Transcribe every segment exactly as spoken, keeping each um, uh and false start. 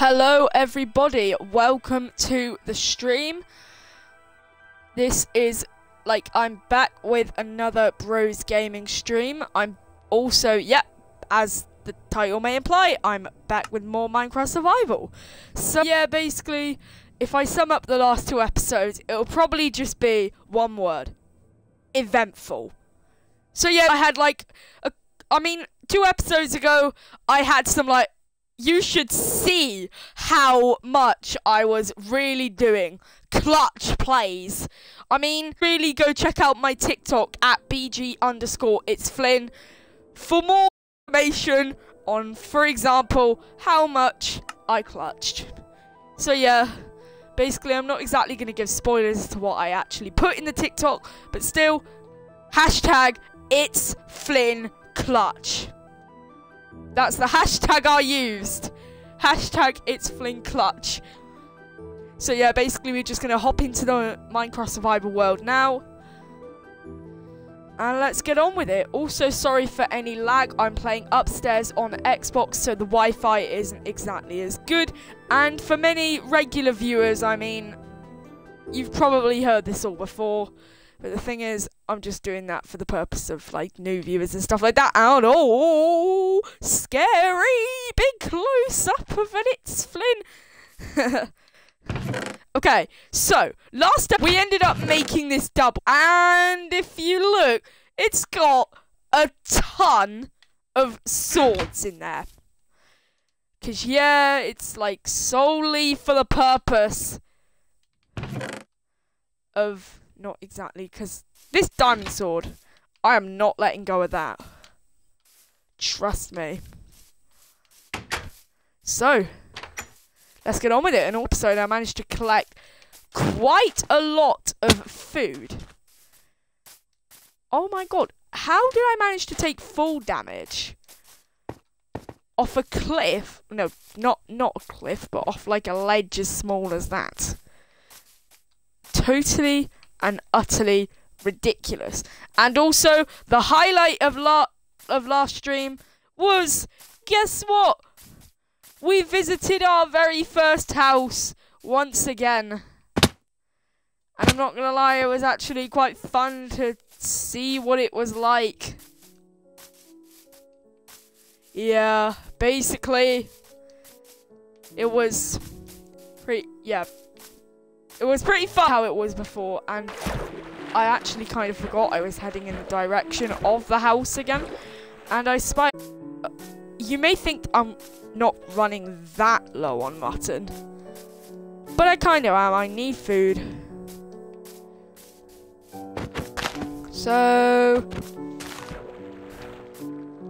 Hello everybody, welcome to the stream. This is, like, I'm back with another Bros Gaming stream. I'm also, yep, as the title may imply, I'm back with more Minecraft Survival. So yeah, basically, if I sum up the last two episodes, it'll probably just be one word. Eventful. So yeah, I had like, a, I mean, two episodes ago, I had some like, you should see how much I was really doing clutch plays. I mean, really go check out my TikTok at bg underscore it's Flynn for more information on, for example, how much I clutched. So yeah, basically I'm not exactly going to give spoilers as to what I actually put in the TikTok, but still, hashtag it's Flynn clutch. That's the hashtag I used. Hashtag it's Flynn clutch. So yeah, basically we're just gonna hop into the Minecraft Survival world now. And let's get on with it. Also, sorry for any lag. I'm playing upstairs on Xbox, so the Wi-Fi isn't exactly as good. And for many regular viewers, I mean, you've probably heard this all before. But the thing is, I'm just doing that for the purpose of, like, new viewers and stuff like that. And, oh, scary big close-up of an It's Flynn. Okay, so, last time we ended up making this double. And if you look, it's got a ton of swords in there. Because, yeah, it's, like, solely for the purpose of... Not exactly, because this diamond sword, I am not letting go of that. Trust me. So, let's get on with it. And also, I managed to collect quite a lot of food. Oh my god, how did I manage to take full damage? Off a cliff? No, not, not a cliff, but off like a ledge as small as that. Totally... and utterly ridiculous. And also, the highlight of la of last stream was, guess what? We visited our very first house once again. And I'm not gonna lie, it was actually quite fun to see what it was like. Yeah, basically, it was pretty, yeah. It was pretty fun how it was before, and I actually kind of forgot I was heading in the direction of the house again. And I spied... You may think I'm not running that low on mutton, but I kind of am. I need food. So...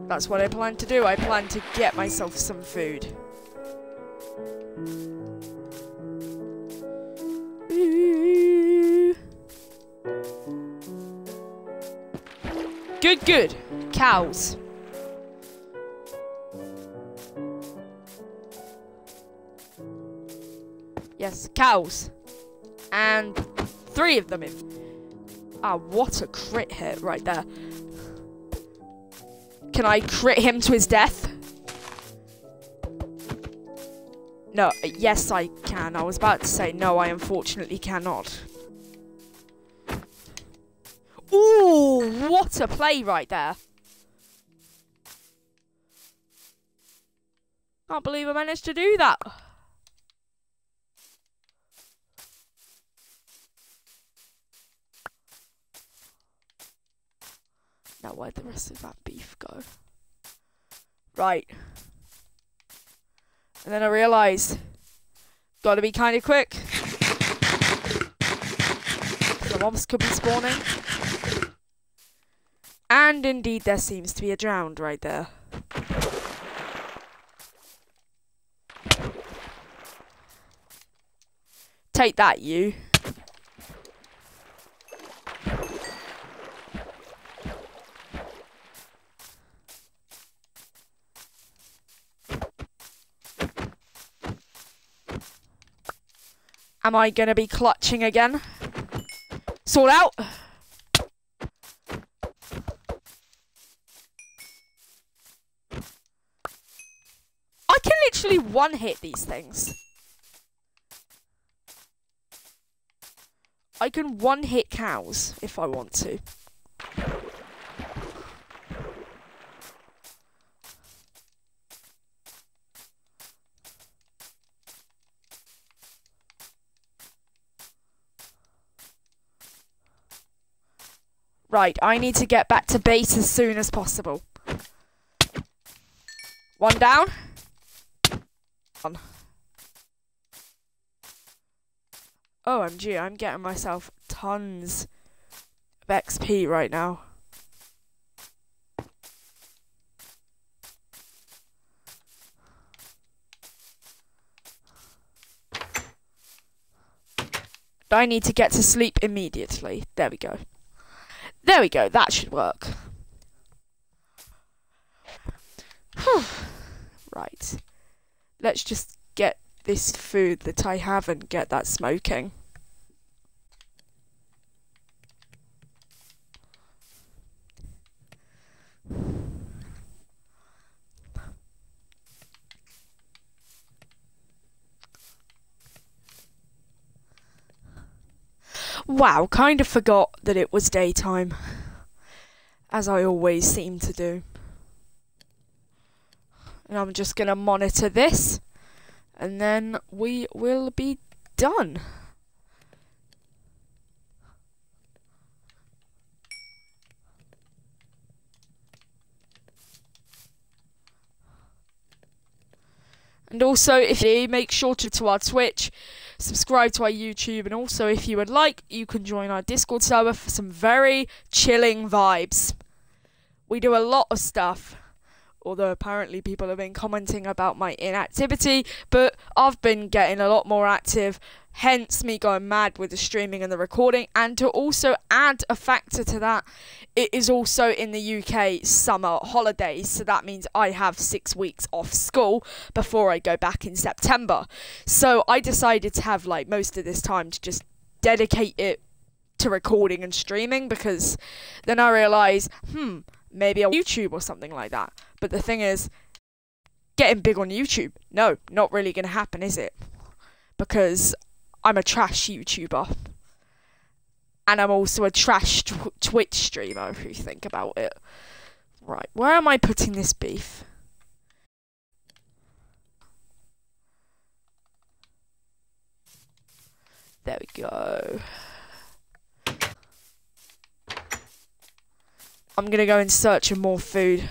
that's what I plan to do. I plan to get myself some food. Good, good. Cows. Yes, cows. And three of them in. Ah, what a crit hit right there. Can I crit him to his death? No, yes I can. I was about to say no, I unfortunately cannot. Ooh, what a play right there. Can't believe I managed to do that. Now where'd the rest of that beef go? Right. And then I realised, gotta be kind of quick. The mobs could be spawning. And indeed, there seems to be a drowned right there. Take that, you. Am I gonna be clutching again? Sword out! I I can literally one-hit these things. I can one-hit cows if I want to. Right, I need to get back to base as soon as possible. One down. One. O M G, I'm getting myself tons of X P right now. I need to get to sleep immediately. There we go. There we go, that should work. Whew. Right. Let's just get this food that I have and get that smoking. Wow, kind of forgot that it was daytime, as I always seem to do. And I'm just going to monitor this, and then we will be done. And also, if you make sure to, to our Twitch, subscribe to our YouTube, and also if you would like, you can join our Discord server for some very chilling vibes. We do a lot of stuff, although apparently people have been commenting about my inactivity, but I've been getting a lot more active, hence me going mad with the streaming and the recording. And to also add a factor to that, it is also in the U K summer holidays, so that means I have six weeks off school before I go back in September. So I decided to have like most of this time to just dedicate it to recording and streaming, because then I realised, hmm, maybe on YouTube or something like that. But the thing is, getting big on YouTube, no, not really going to happen, is it? Because I'm a trash YouTuber, and I'm also a trash tw Twitch streamer, if you think about it. Right, where am I putting this beef? There we go. I'm going to go in search of more food.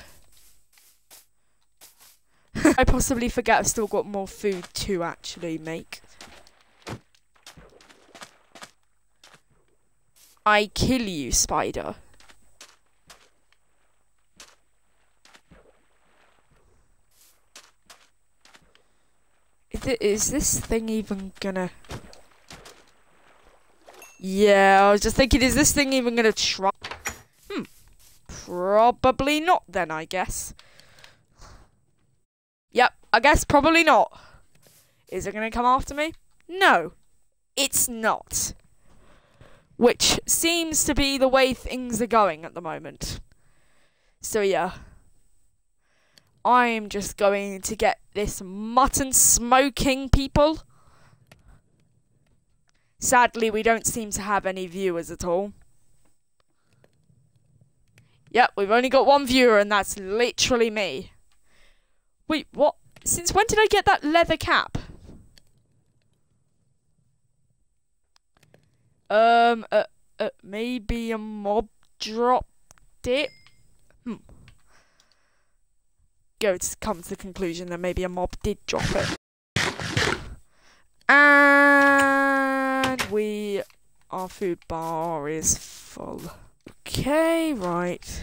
I possibly forget I've still got more food to actually make. I kill you, spider. Is, it, is this thing even gonna... Yeah, I was just thinking, is this thing even gonna try? Hmm. Probably not then, I guess. Yep, I guess probably not. Is it gonna come after me? No, it's not. Which seems to be the way things are going at the moment. So yeah. I'm just going to get this mutton smoking, people. Sadly, we don't seem to have any viewers at all. Yep, we've only got one viewer, and that's literally me. Wait, what? Since when did I get that leather cap? Um, uh, uh, maybe a mob dropped it? Hmm. Go to come to the conclusion that maybe a mob did drop it. And we... our food bar is full. Okay, right.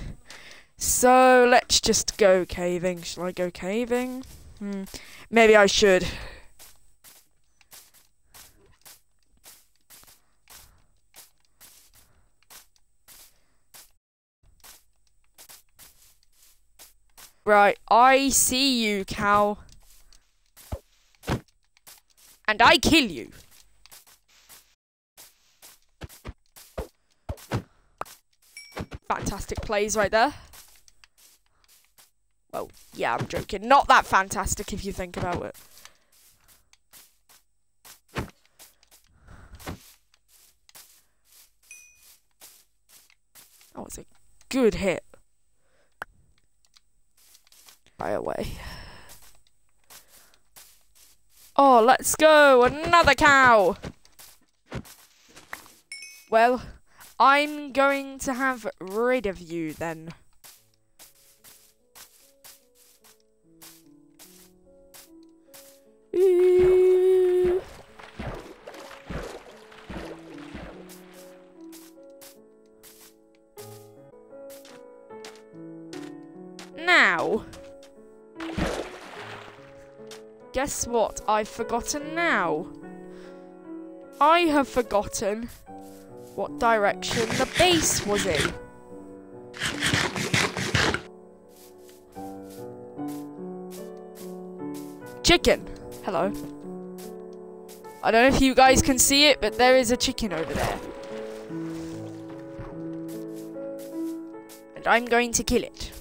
So, let's just go caving. Shall I go caving? Hmm. Maybe I should. Right, I see you, cow. And I kill you. Fantastic plays right there. Well, yeah, I'm joking. Not that fantastic if you think about it. Oh, it's a good hit. By the way. Oh, let's go. Another cow. Well, I'm going to have rid of you then. Ooh. Now, guess what I've forgotten now? I have forgotten what direction the base was in. Chicken. Hello. I don't know if you guys can see it, but there is a chicken over there. And I'm going to kill it.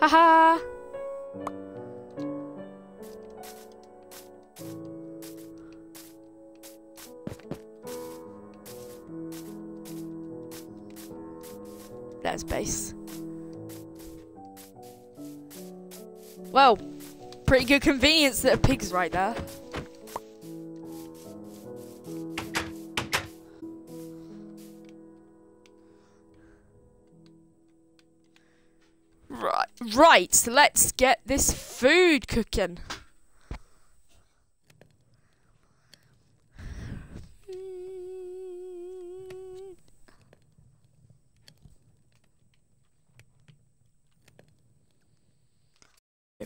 Haha! There's base. Well, pretty good convenience that a pig's right there. Right, right, let's get this food cooking.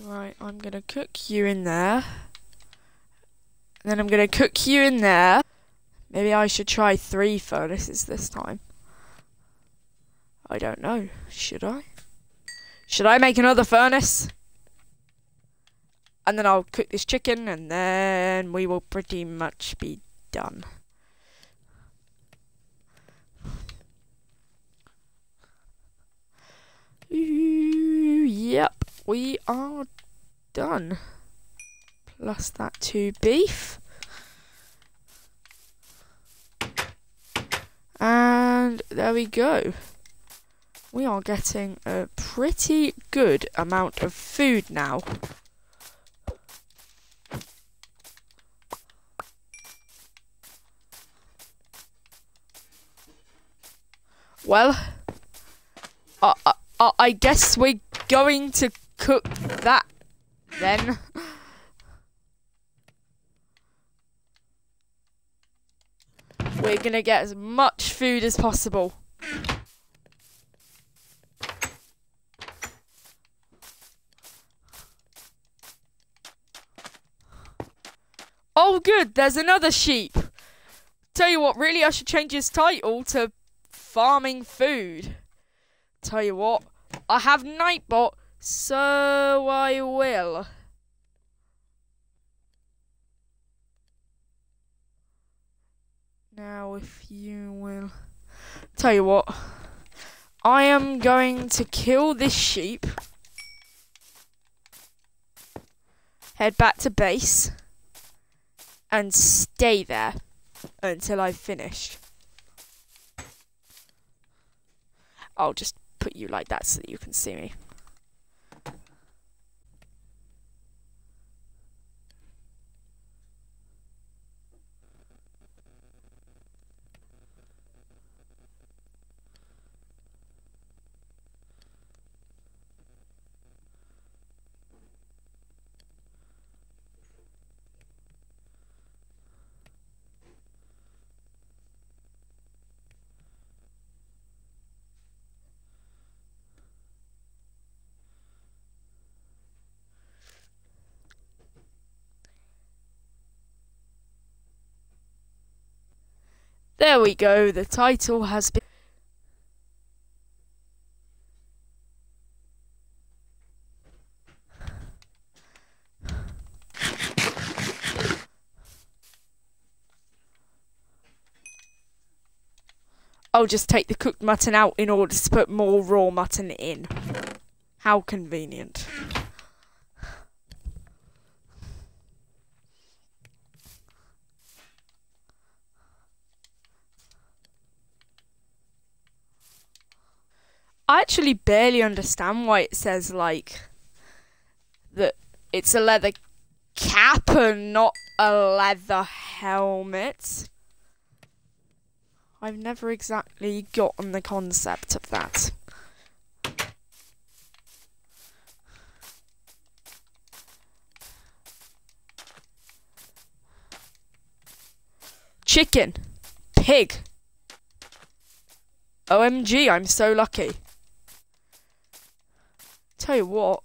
Right, I'm gonna cook you in there. And then I'm gonna cook you in there. Maybe I should try three furnaces this time. I don't know. Should I? Should I make another furnace? And then I'll cook this chicken and then we will pretty much be done. Ooh, yep, we are done. Plus that two beef. And there we go. We are getting a pretty good amount of food now. Well, I, I, I guess we're going to cook that then. We're gonna get as much food as possible. Oh good, there's another sheep. Tell you what, really I should change his title to farming food. Tell you what, I have Nightbot, so I will. Now if you will, tell you what, I am going to kill this sheep. Head back to base. And stay there until I've finished. I'll just put you like that so that you can see me. There we go, the title has been... I'll just take the cooked mutton out in order to put more raw mutton in. How convenient. I actually barely understand why it says, like, that it's a leather cap and not a leather helmet. I've never exactly gotten the concept of that. Chicken. Pig. O M G, I'm so lucky. Tell you what,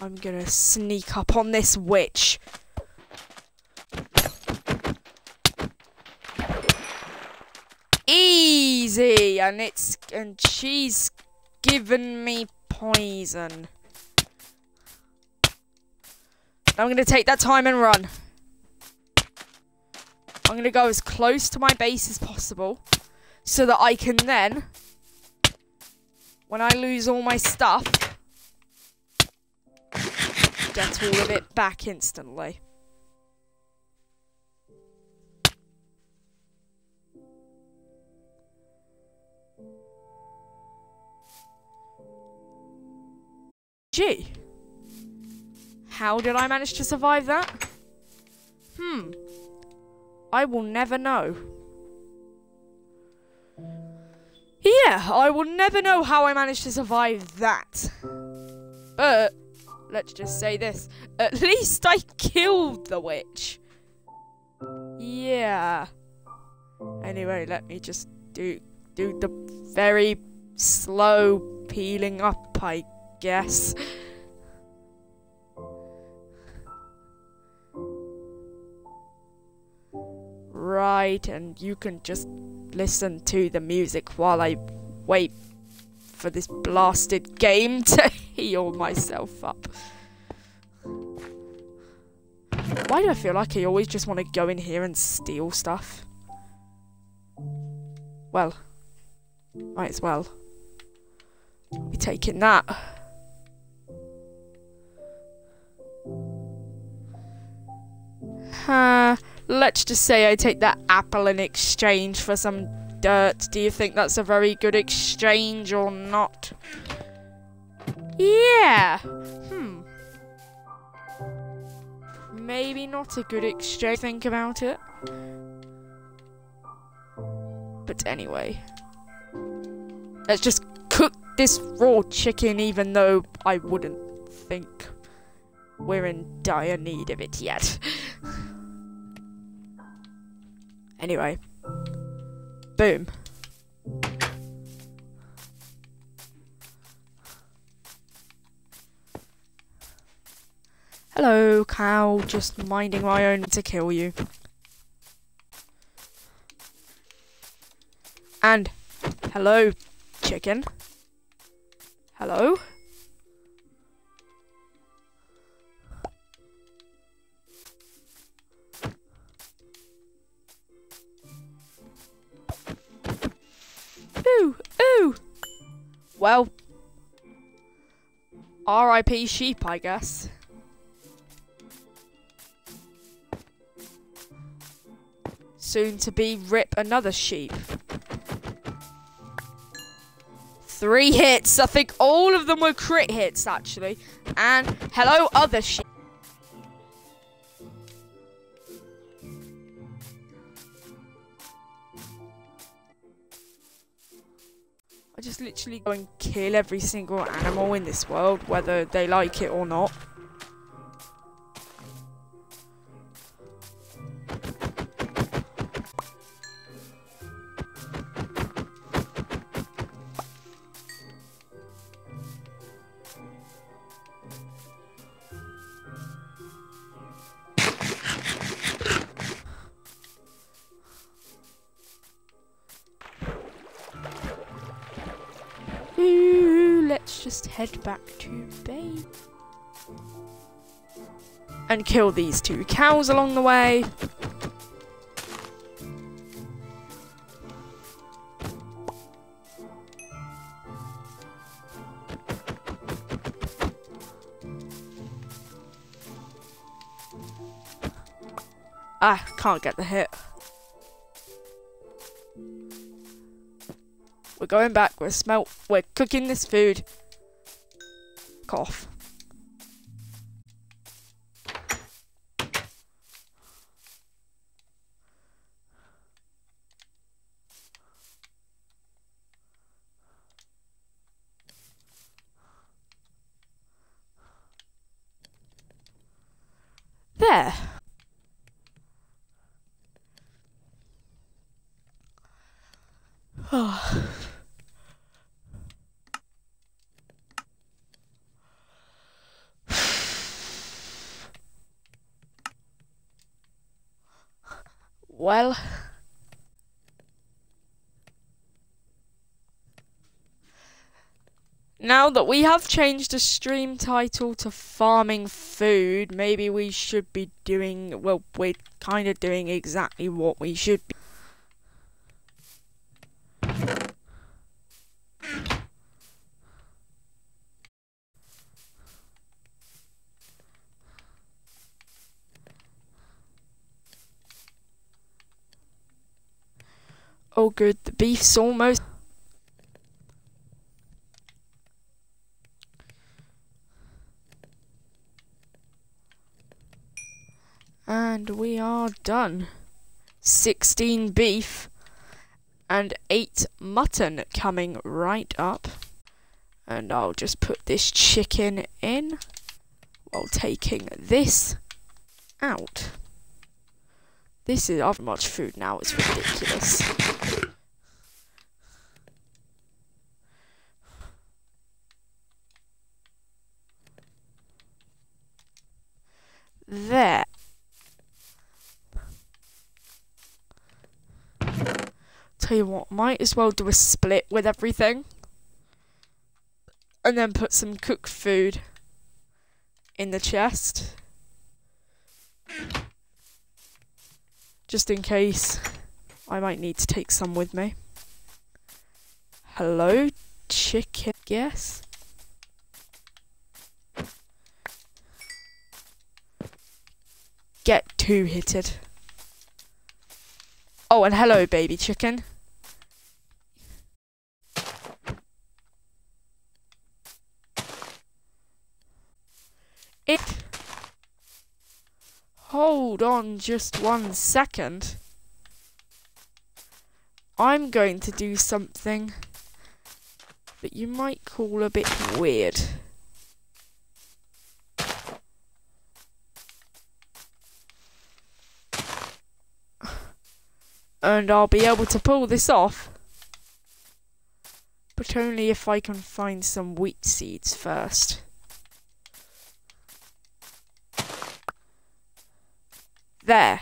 I'm gonna sneak up on this witch. Easy, and it's and she's given me poison. I'm gonna take that time and run. I'm gonna go as close to my base as possible, so that I can then, when I lose all my stuff, get all of it back instantly. Gee, how did I manage to survive that? Hmm, I will never know. Yeah, I will never know how I managed to survive that. But, let's just say this. At least I killed the witch. Yeah. Anyway, let me just do, do the very slow peeling up, I guess. Right, and you can just listen to the music while I wait for this blasted game to heal myself up. Why do I feel like I always just want to go in here and steal stuff? Well, might as well. I'll be taking that. Huh. Let's just say I take that apple in exchange for some dirt. Do you think that's a very good exchange or not? Yeah. Hmm. Maybe not a good exchange. Think about it. But anyway. Let's just cook this raw chicken, even though I wouldn't think we're in dire need of it yet. Anyway, boom. Hello, cow, just minding my own to kill you. And hello, chicken. Hello? Ooh, ooh. Well, R I P sheep, I guess. Soon to be rip another sheep. Three hits. I think all of them were crit hits, actually. And hello, other sheep. I just literally go and kill every single animal in this world, whether they like it or not. Just head back to base and kill these two cows along the way. I can't get the hit. We're going back. We're smelt. We're cooking this food. Cough. There. Oh. Well, now that we have changed the stream title to farming food, maybe we should be doing, well, we're kind of doing exactly what we should be. Oh good, the beef's almost... And we are done. sixteen beef and eight mutton coming right up. And I'll just put this chicken in while taking this out. This is, I've much food now, it's ridiculous. There. Tell you what, might as well do a split with everything. And then put some cooked food in the chest. Just in case, I might need to take some with me. Hello, chicken, yes. Get two-hitted. Oh, and hello, baby chicken. It... Hold on just one second. I'm going to do something that you might call a bit weird. And I'll be able to pull this off, but only if I can find some wheat seeds first. There.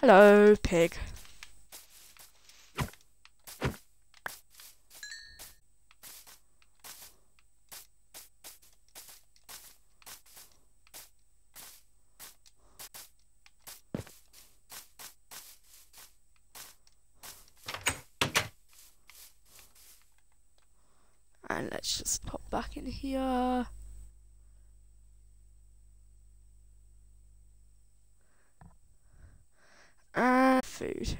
Hello, pig. And let's just pop back in here. And food.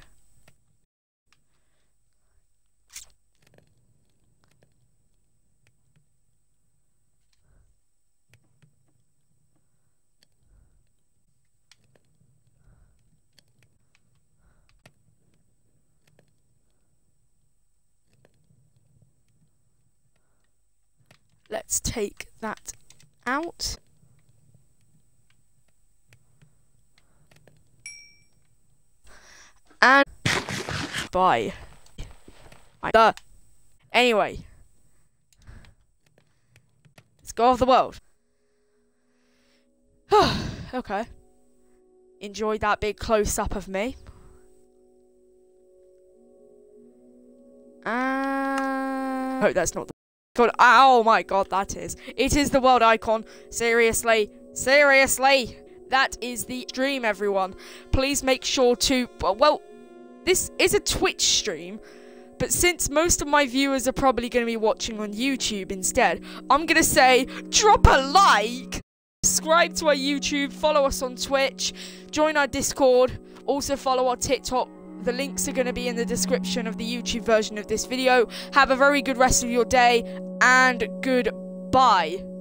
Let's take that out. And bye. Uh, anyway, let's go off the world. Okay. Enjoyed that big close up of me. And I hope that's not the God. Oh my God, that is. It is the world icon. Seriously, seriously. that is the stream, everyone. Please make sure to, well, this is a Twitch stream, but since most of my viewers are probably going to be watching on YouTube instead, I'm going to say drop a like, subscribe to our YouTube, follow us on Twitch, join our Discord, also follow our TikTok. The links are going to be in the description of the YouTube version of this video. Have a very good rest of your day, and goodbye.